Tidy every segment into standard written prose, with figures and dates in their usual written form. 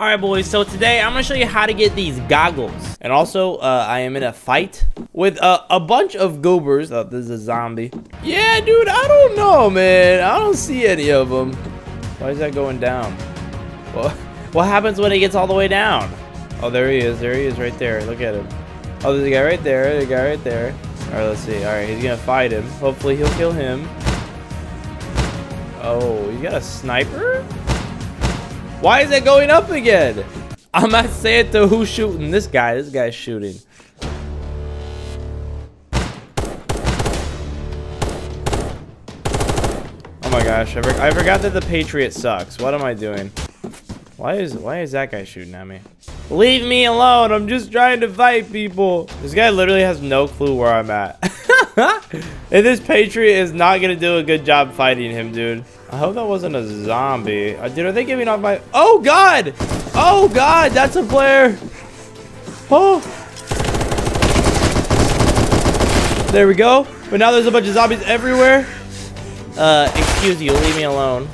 All right, boys, so today I'm gonna show you how to get these goggles. And also, I am in a fight with a bunch of goobers. Oh, this is a zombie. Yeah, dude, I don't know, man. I don't see any of them. Why is that going down? Well, what happens when it gets all the way down? Oh, there he is. There he is right there. Look at him. Oh, there's a guy right there. There's a guy right there. All right, let's see. All right, he's gonna fight him. Hopefully, he'll kill him. Oh, you got a sniper? Why is it going up again? I'm not saying to who's shooting this guy. This guy's shooting. Oh my gosh, I forgot that the Patriot sucks. What am I doing? Why is that guy shooting at me? Leave me alone. I'm just trying to fight people. This guy literally has no clue where I'm at. And this Patriot is not gonna do a good job fighting him, dude. I hope that wasn't a zombie. Dude, are they giving off my... Oh, God! Oh, God! That's a player! Oh! There we go. But now there's a bunch of zombies everywhere. Excuse you. Leave me alone.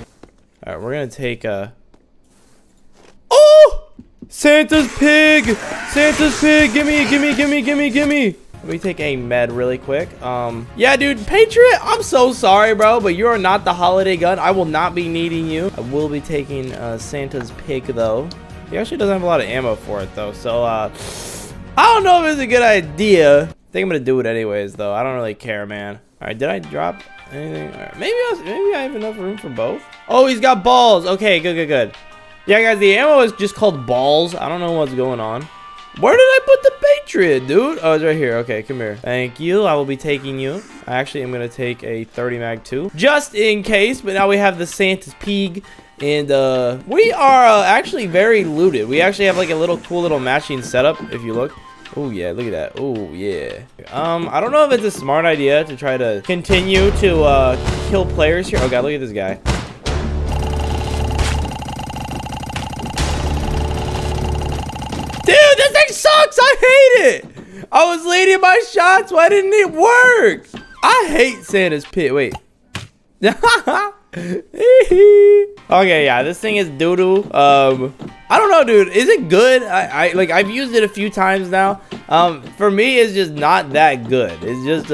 All right, we're gonna take a... Oh! Santa's pig! Santa's pig! Gimme! Let me take a med really quick. Yeah, dude, Patriot, I'm so sorry, bro, but you are not the holiday gun. I will not be needing you. I will be taking Santa's pig, though. He actually doesn't have a lot of ammo for it, though, so I don't know if it's a good idea. I think I'm gonna do it anyways, though. I don't really care, man. All right, did I drop anything? All right, maybe I have enough room for both. Oh, he's got balls. Okay, good. Yeah, guys, the ammo is just called balls. I don't know what's going on. Where did I put the Patriot, dude? Oh, it's right here. Okay, come here. Thank you. I will be taking you. I actually am going to take a 30 mag too, just in case. But now we have the Santa's pig. And we are actually very looted. We actually have like a cool little matching setup, if you look. Oh, yeah. Look at that. Oh, yeah. I don't know if it's a smart idea to try to continue to kill players here. Oh, God, look at this guy. Sucks. I hate it. I was leading my shots. Why didn't it work? I hate Santa's pit. Wait. Okay, yeah, this thing is doo-doo. I don't know, dude. Is it good? I've used it a few times now. For me, it's just not that good. It's just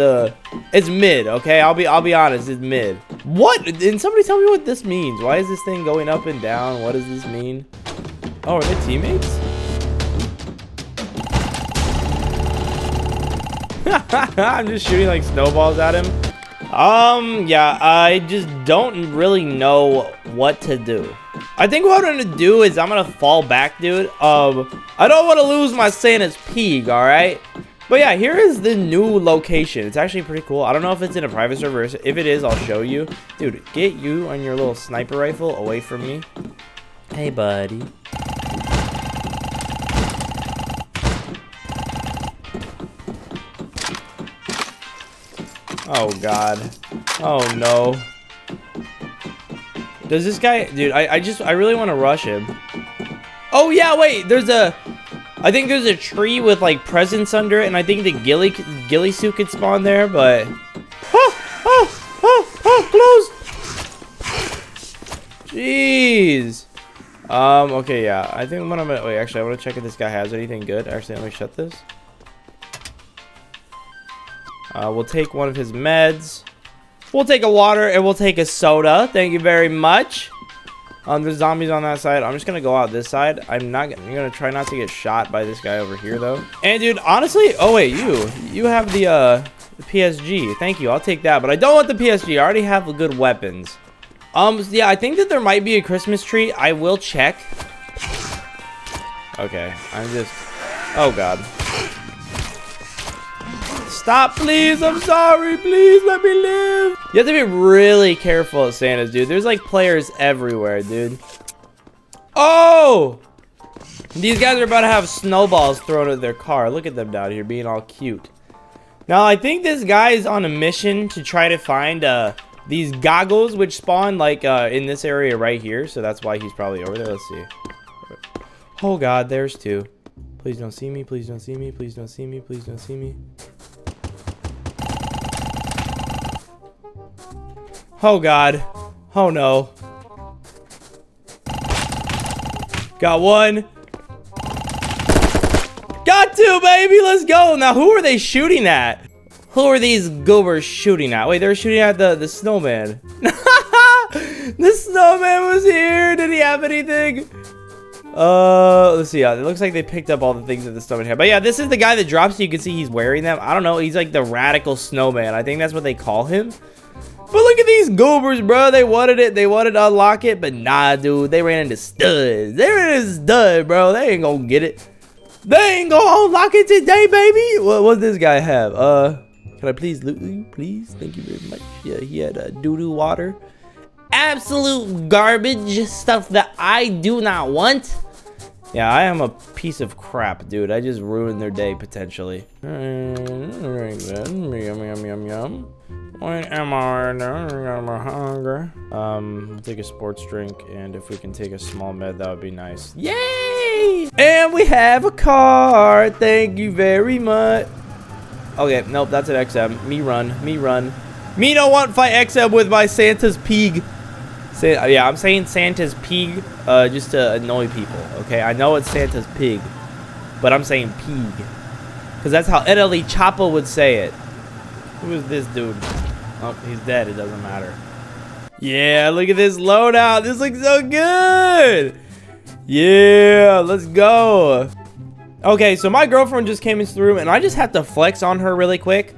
it's mid. Okay, I'll be honest. It's mid. What? Did somebody tell me what this means? Why is this thing going up and down? What does this mean? Oh, are they teammates? I'm just shooting like snowballs at him. Yeah, I just don't really know what to do. I think what I'm gonna do is I'm gonna fall back, dude. I don't want to lose my Santa's pig, all right? But yeah, here is the new location. It's actually pretty cool. I don't know if it's in a private server. If it is, I'll show you. Dude, get you and your little sniper rifle away from me. Hey, buddy. Oh, God. Oh, no. Does this guy... Dude, I really want to rush him. Oh, yeah, wait. There's a... I think there's a tree with, like, presents under it, and I think the ghillie suit could spawn there, but... Close! Jeez. Okay, yeah. I think what I'm gonna... Wait, actually, I want to check if this guy has anything good. Actually, let me shut this. We'll take one of his meds. We'll take a water and we'll take a soda. Thank you very much. There's zombies on that side. I'm just gonna go out this side. I'm gonna try not to get shot by this guy over here, though. And dude, honestly, oh wait, you have the PSG. Thank you. I'll take that, but I don't want the PSG. I already have good weapons. Yeah, I think that there might be a Christmas tree. I will check. Okay, I'm just. Oh God. Stop, please. I'm sorry. Please let me live. You have to be really careful at Santa's, dude. There's like players everywhere, dude. Oh! These guys are about to have snowballs thrown at their car. Look at them down here being all cute. Now, I think this guy is on a mission to try to find these goggles, which spawn like in this area right here. So that's why he's probably over there. Let's see. Oh, God. There's two. Please don't see me. Please don't see me. Please don't see me. Please don't see me. Oh, God. Oh, no. Got one. Got two, baby. Let's go. Now, who are they shooting at? Who are these goobers shooting at? Wait, they're shooting at the snowman. The snowman was here. Did he have anything? Let's see. It looks like they picked up all the things that the snowman had. But yeah, this is the guy that drops. You can see he's wearing them. I don't know. He's like the radical snowman. I think that's what they call him. But look at these goobers, bro. They wanted it. They wanted to unlock it. But nah, dude. They ran into studs. They ran into stud, bro. They ain't gonna get it. They ain't gonna unlock it today, baby. What does this guy have? Can I please loot you? Please? Thank you very much. Yeah, he had doo-doo water. Absolute garbage. Stuff that I do not want. Yeah, I am a piece of crap, dude. I just ruined their day, potentially. Alright then. Yum, yum, yum, yum. What am I doing? I'm hungry. We'll take a sports drink, and if we can take a small med, that would be nice. Yay! And we have a car. Thank you very much. Okay, nope, that's an XM. Me run, me run. Me don't want fight XM with my Santa's pig. Yeah, I'm saying Santa's pig just to annoy people, okay? I know it's Santa's pig, but I'm saying pig. Because that's how Italy Choppa would say it. Who is this dude? Oh, he's dead. It doesn't matter. Yeah, look at this loadout. This looks so good. Yeah, let's go. Okay, so my girlfriend just came in through, and I just have to flex on her really quick.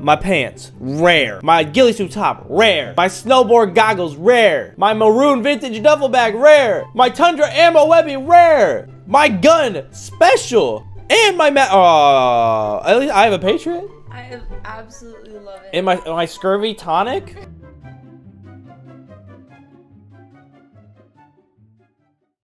My pants, rare. My ghillie suit top, rare. My snowboard goggles, rare. My maroon vintage duffel bag, rare. My Tundra ammo weapon, rare. My gun, special. And my at least I have a Patriot. I absolutely love it. And my scurvy tonic.